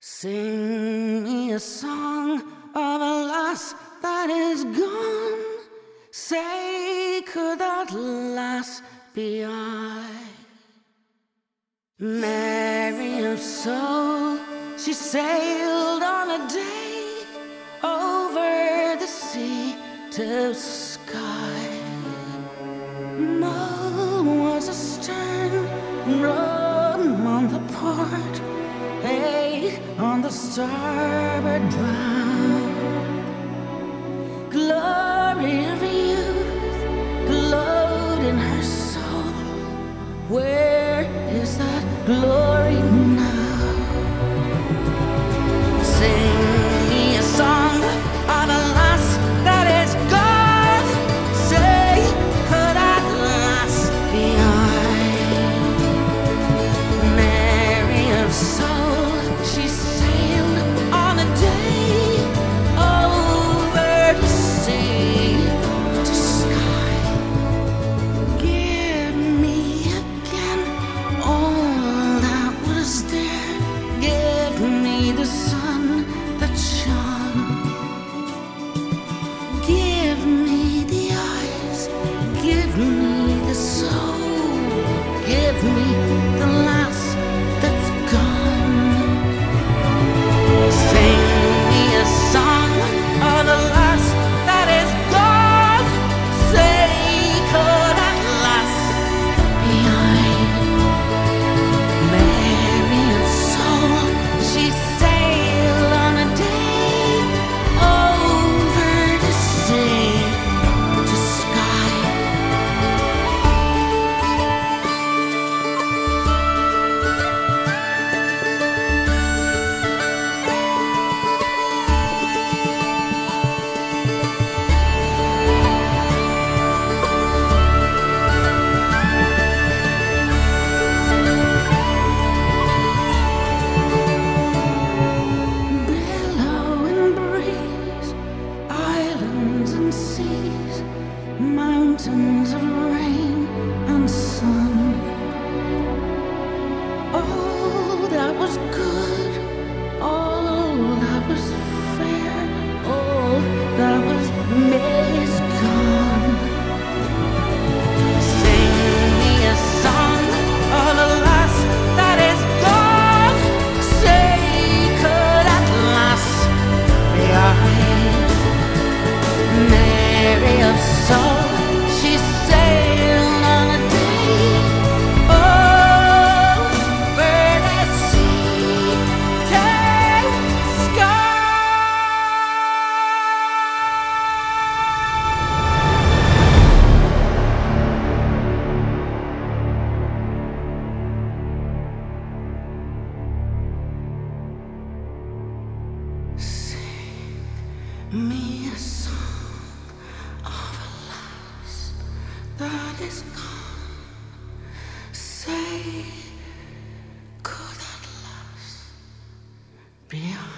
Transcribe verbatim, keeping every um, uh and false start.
Sing me a song of a loss that is gone. Say, could that lass be I? Mary of soul, she sailed on a day over the sea to sky. Mull was astern, rum on the port, egg on the starboard bow. Glory of youth glowed in her soul. Where is that glory now? Sing me a song of a lass that is gone. Say, could that lass be I? Mary of soul, give me the last that's gone. Sing me a song of the last that is gone. Say, could at last be I? Mary of soul, she sailed on a day over the sea to sky. Mountains of rain and sun, all that was good, all that was fair, all that was made is gone. Sing me a song of a lass that is gone. Say, could at last be I? Mary of soul, me a song of a lass that is gone. Say, could that lass be I?